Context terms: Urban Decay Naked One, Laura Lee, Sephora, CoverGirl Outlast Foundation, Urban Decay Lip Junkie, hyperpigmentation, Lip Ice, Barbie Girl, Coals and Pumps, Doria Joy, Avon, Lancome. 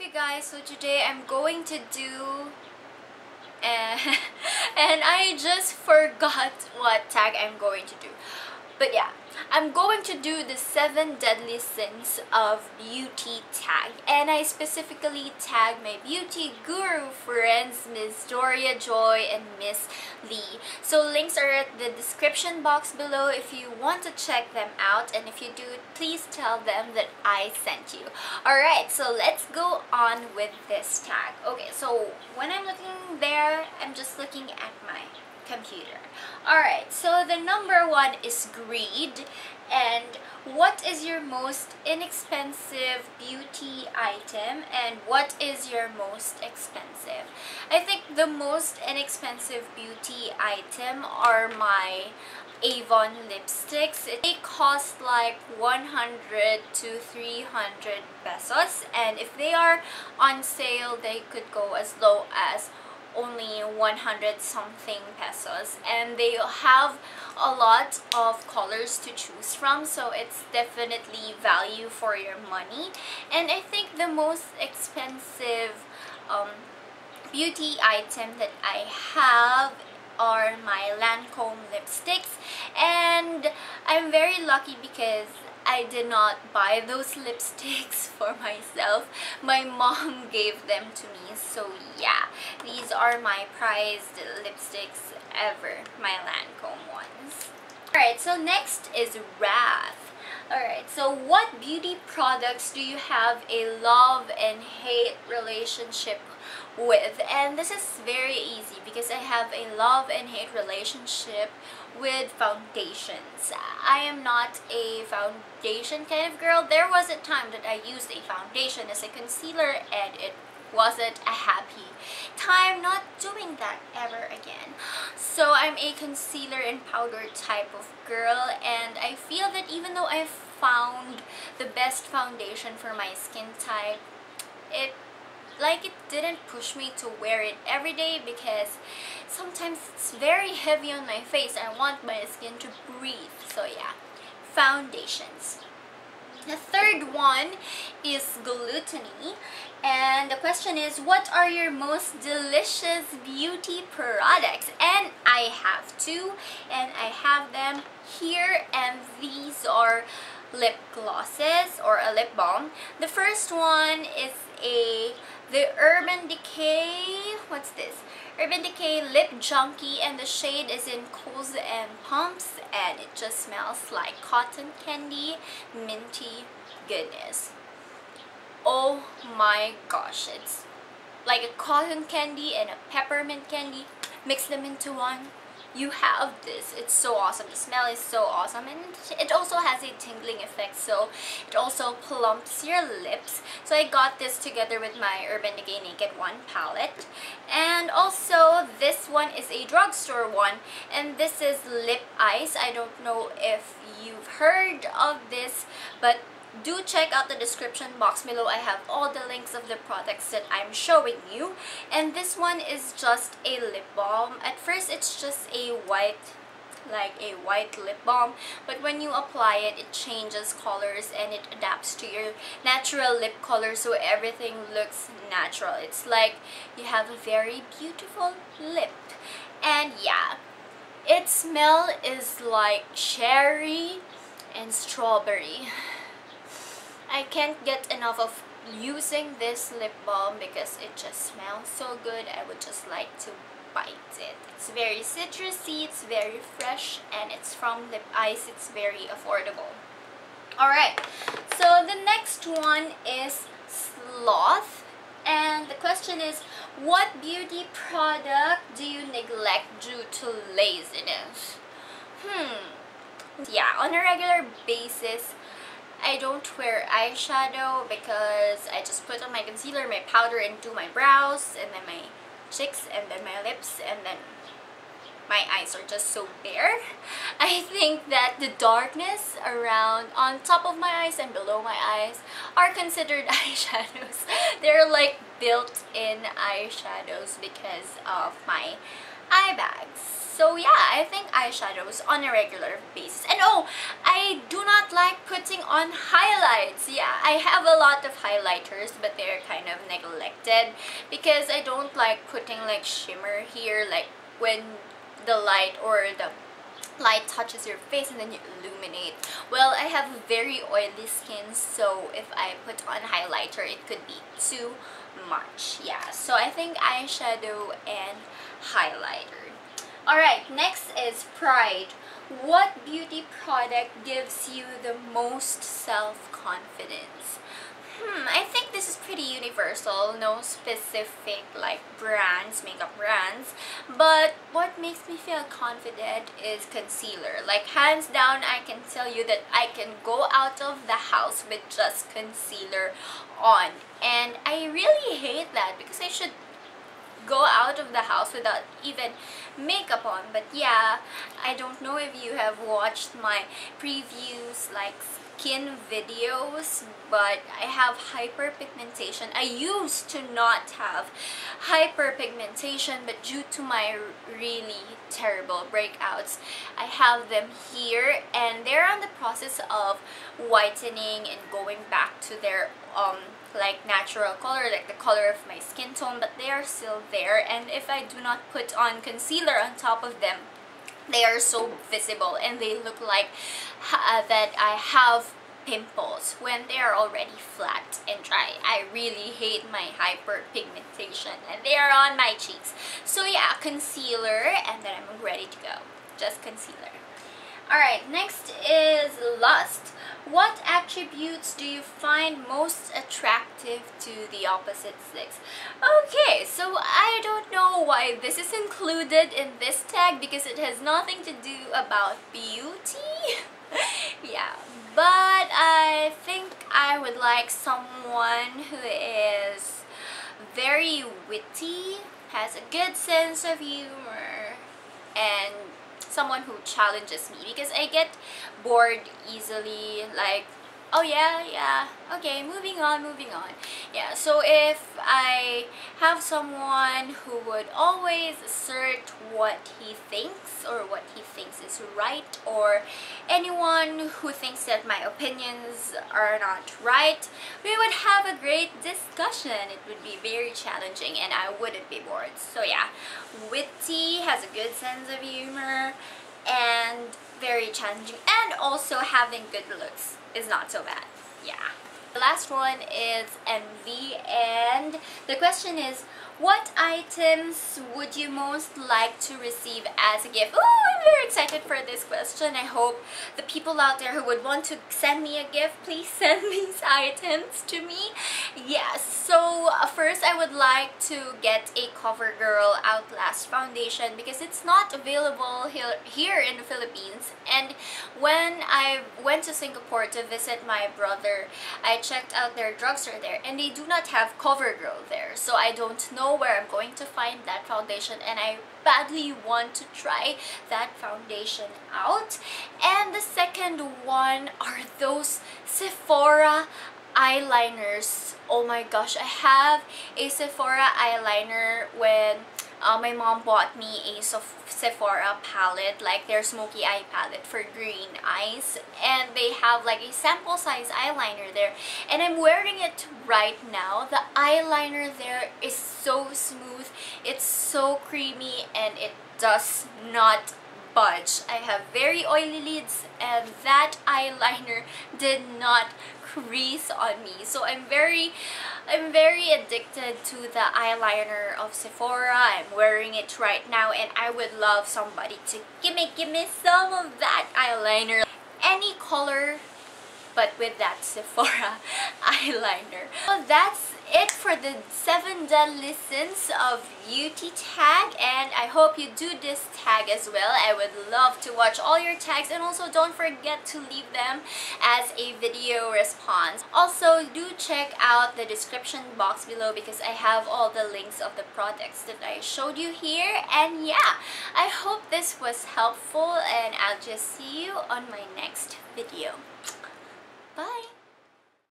up you guys? So today I'm going to do and I just forgot what tag I'm going to do, but yeah, I'm going to do the 7 deadly sins of beauty tag, and I specifically tag my beauty guru friends Miss Doria Joy and Miss Lee. So links are at the description box below if you want to check them out, and if you do, please tell them that I sent you. Alright, so let's go on with this tag. Okay, so when I'm looking there, I'm just looking at my computer. Alright, so the number one is greed. And what is your most inexpensive beauty item, and what is your most expensive? I think the most inexpensive beauty item are my Avon lipsticks. They cost like 100 to 300 pesos, and if they are on sale, they could go as low as only 100 something pesos, and they have a lot of colors to choose from, so it's definitely value for your money. And I think the most expensive beauty item that I have are my Lancome lipsticks, and I'm very lucky because I did not buy those lipsticks for myself. My mom gave them to me. So yeah, these are my prized lipsticks ever, my Lancome ones. Alright, so next is wrath. Alright, so what beauty products do you have a love and hate relationship with? And this is very easy because I have a love and hate relationship with foundations. I am not a foundation kind of girl. There was a time that I used a foundation as a concealer, and it wasn't a happy time. Not doing that ever again. So I'm a concealer and powder type of girl, and I feel that even though I found the best foundation for my skin type, it didn't push me to wear it every day, because sometimes it's very heavy on my face. I want my skin to breathe. So yeah, foundations. The third one is gluttony, and the question is, what are your most delicious beauty products? And I have two, and I have them here, and these are lip glosses or a lip balm. The first one is the Urban Decay, what's this? Urban Decay Lip Junkie, and the shade is in Coals and Pumps, and it just smells like cotton candy, minty goodness. Oh my gosh, it's like a cotton candy and a peppermint candy. Mix them into one. You have this. It's so awesome. The smell is so awesome, and it also has a tingling effect, so it also plumps your lips. So I got this together with my Urban Decay Naked One palette. And also this one is a drugstore one, and this is Lip Ice. I don't know if you've heard of this, but do check out the description box below. I have all the links of the products that I'm showing you. And this one is just a lip balm. At first, it's just a white, like a white lip balm, but when you apply it, it changes colors and it adapts to your natural lip color, so everything looks natural. It's like you have a very beautiful lip. And yeah, its smell is like cherry and strawberry. I can't get enough of using this lip balm because it just smells so good. I would just like to bite it. It's very citrusy, it's very fresh, and it's from Lip Ice. It's very affordable. Alright, so the next one is sloth. And the question is, what beauty product do you neglect due to laziness? Yeah, on a regular basis, I don't wear eyeshadow because I just put on my concealer, my powder, and do my brows, and then my cheeks, and then my lips, and then my eyes are just so bare. I think that the darkness around on top of my eyes and below my eyes are considered eyeshadows. They're like built-in eyeshadows because of my eye bags. So yeah, I think eyeshadows on a regular basis. And oh, I do not like putting on highlights. Yeah, I have a lot of highlighters, but they're kind of neglected because I don't like putting like shimmer here, like when the light or the light touches your face and then you illuminate. Well, I have very oily skin, so if I put on highlighter, it could be too much. Yeah, so I think eyeshadow and highlighter. Alright, next is pride. What beauty product gives you the most self-confidence? I think this is pretty universal, no specific like brands, makeup brands, but what makes me feel confident is concealer. Like hands down, I can tell you that I can go out of the house with just concealer on, and I really hate that because I should go out of the house without even makeup on. But yeah, I don't know if you have watched my previews like skin videos, but I have hyperpigmentation. I used to not have hyperpigmentation, but due to my really terrible breakouts, I have them here, and they're on the process of whitening and going back to their like natural color, like the color of my skin tone, but they are still there. And if I do not put on concealer on top of them, they are so visible and they look like that I have pimples when they are already flat and dry. I really hate my hyperpigmentation, and they are on my cheeks. So yeah, concealer, and then I'm ready to go. Just concealer. Alright, next is lust. What attributes do you find most attractive to the opposite sex? Okay, so I don't know why this is included in this tag because it has nothing to do about beauty. Yeah, but I think I would like someone who is very witty, has a good sense of humor, and someone who challenges me, because I get bored easily. Like, oh yeah, okay, moving on. Yeah, so if I have someone who would always assert what he thinks or what he thinks is right, or anyone who thinks that my opinions are not right, we would have a great discussion. It would be very challenging and I wouldn't be bored. So yeah, witty, has a good sense of humor, and very challenging, and also having good looks is not so bad. Yeah, the last one is envy, and the question is, what items would you most like to receive as a gift? Oh, I'm very excited for this question. I hope the people out there who would want to send me a gift, please send these items to me. Yeah, so first I would like to get a CoverGirl Outlast Foundation because it's not available here in the Philippines. And when I went to Singapore to visit my brother, I checked out their drugstore there, and they do not have CoverGirl there. So I don't know where I'm going to find that foundation, and I badly want to try that foundation out. And the second one are those Sephora eyeliners. Oh my gosh, I have a Sephora eyeliner when my mom bought me a Sephora palette, like their smoky eye palette for green eyes, and they have like a sample size eyeliner there, and I'm wearing it right now. The eyeliner there is so smooth, it's so creamy, and it does not budge. I have very oily lids, and that eyeliner did not crease on me, so I'm very addicted to the eyeliner of Sephora. I'm wearing it right now, and I would love somebody to give me some of that eyeliner, any color but with that Sephora eyeliner. So that's it for the 7 deadly sins of beauty tag, and I hope you do this tag as well. I would love to watch all your tags, and also don't forget to leave them as a video response. Also, do check out the description box below because I have all the links of the products that I showed you here. And yeah, I hope this was helpful, and I'll just see you on my next video. Bye!